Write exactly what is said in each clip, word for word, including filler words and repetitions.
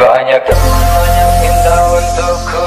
banyak yang indah untukku.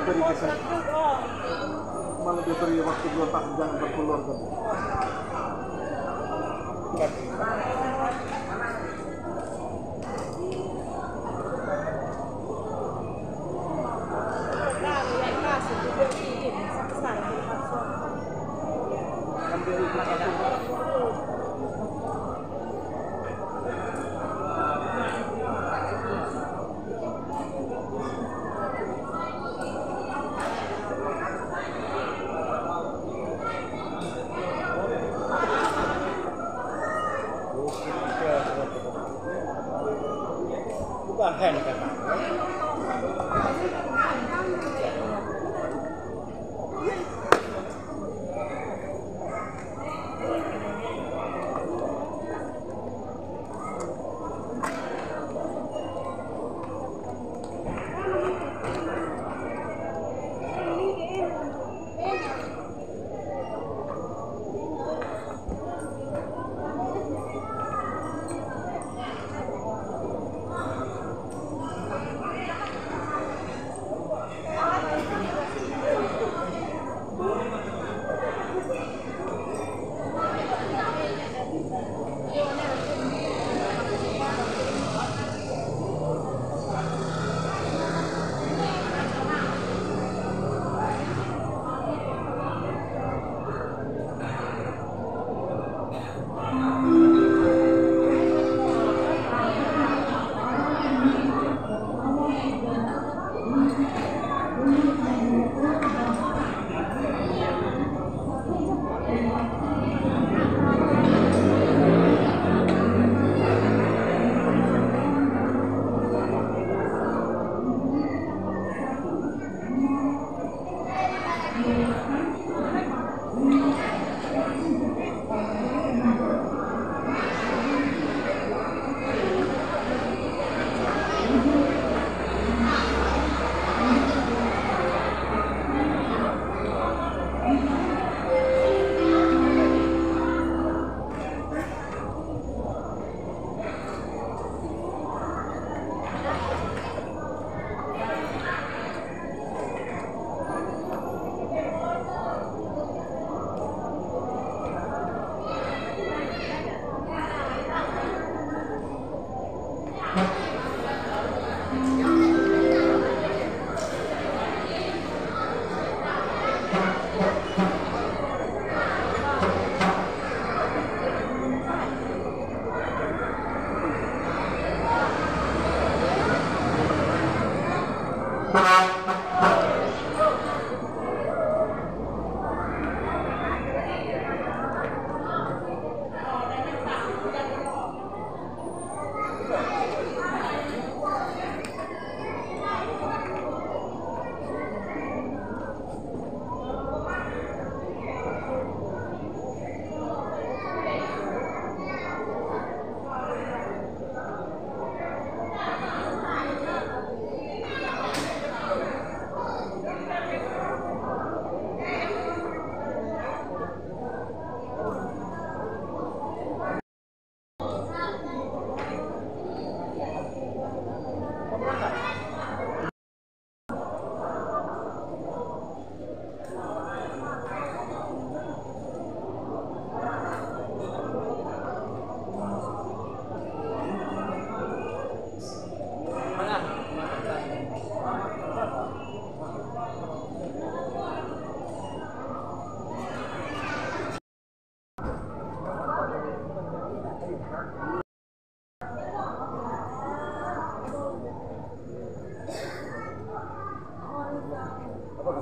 Terima kasih.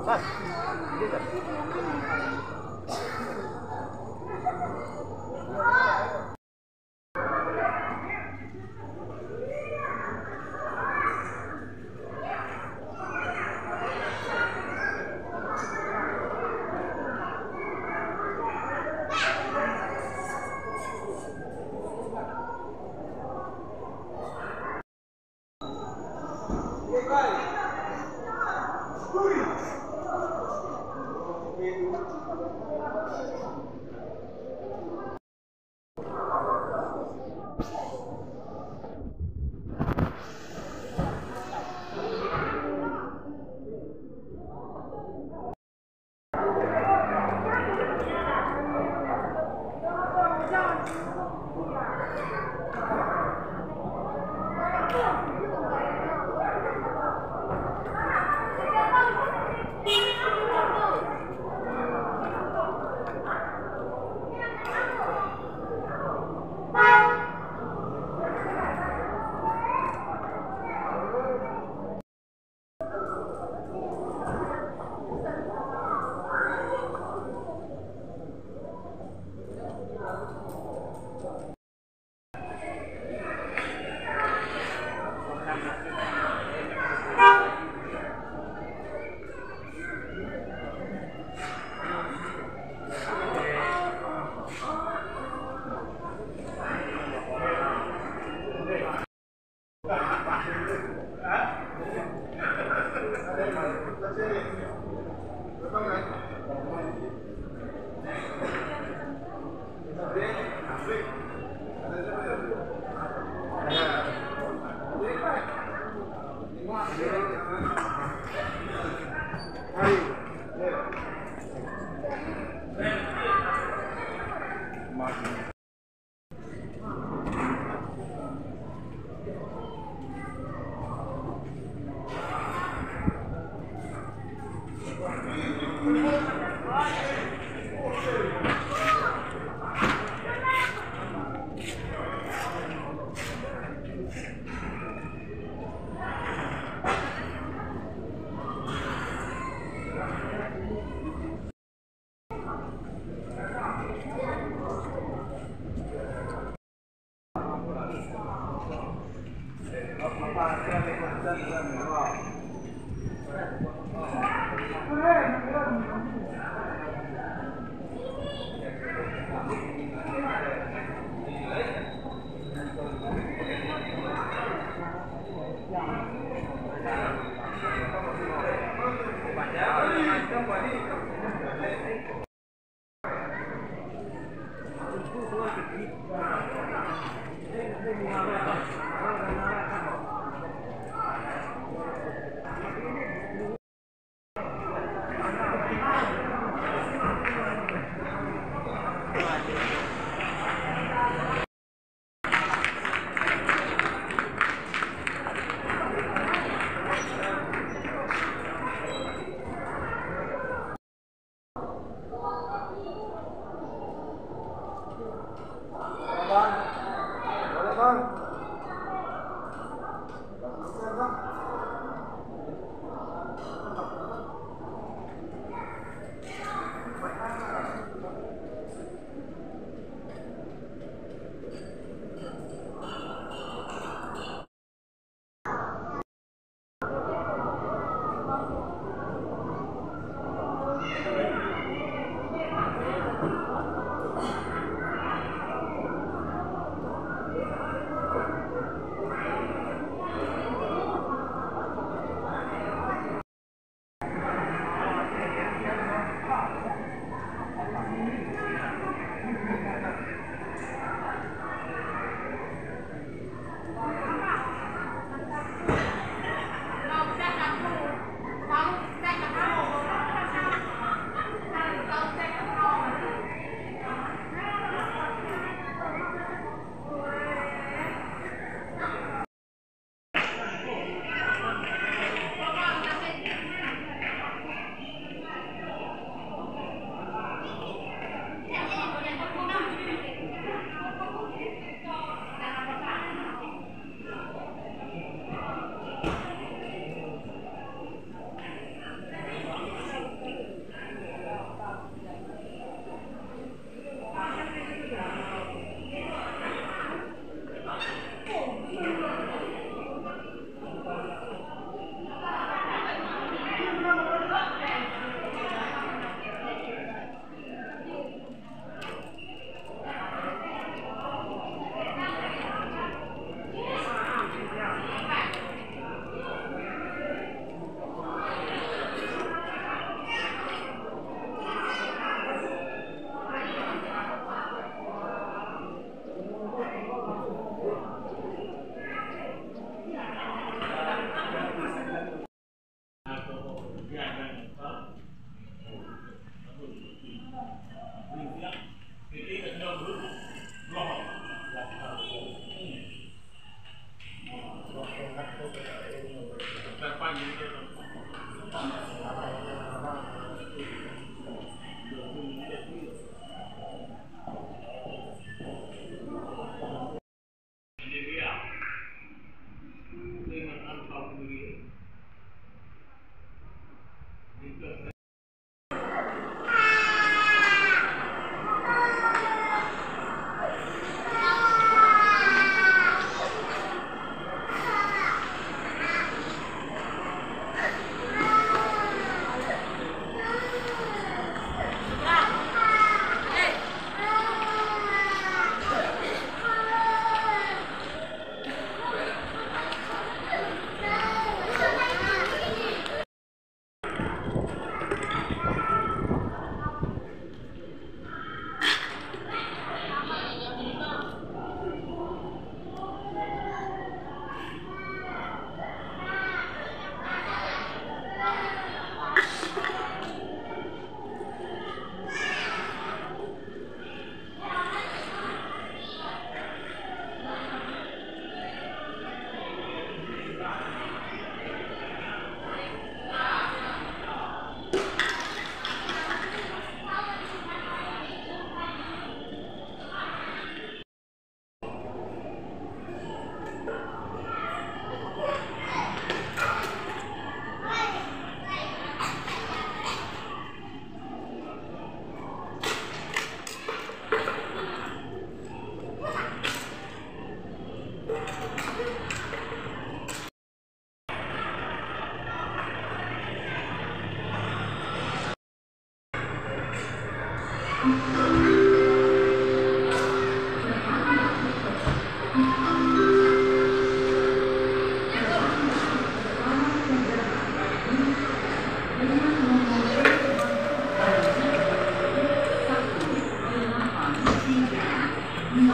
Mas, diga.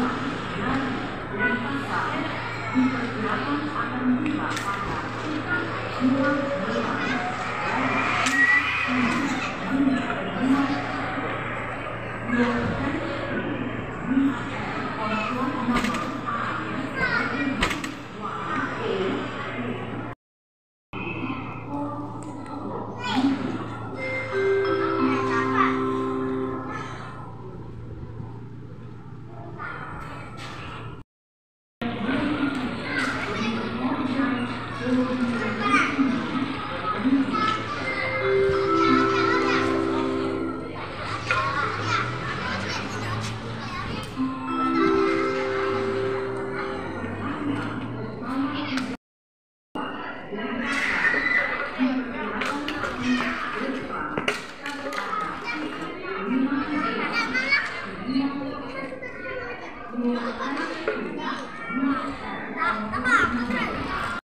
妈妈，妈妈，妈妈。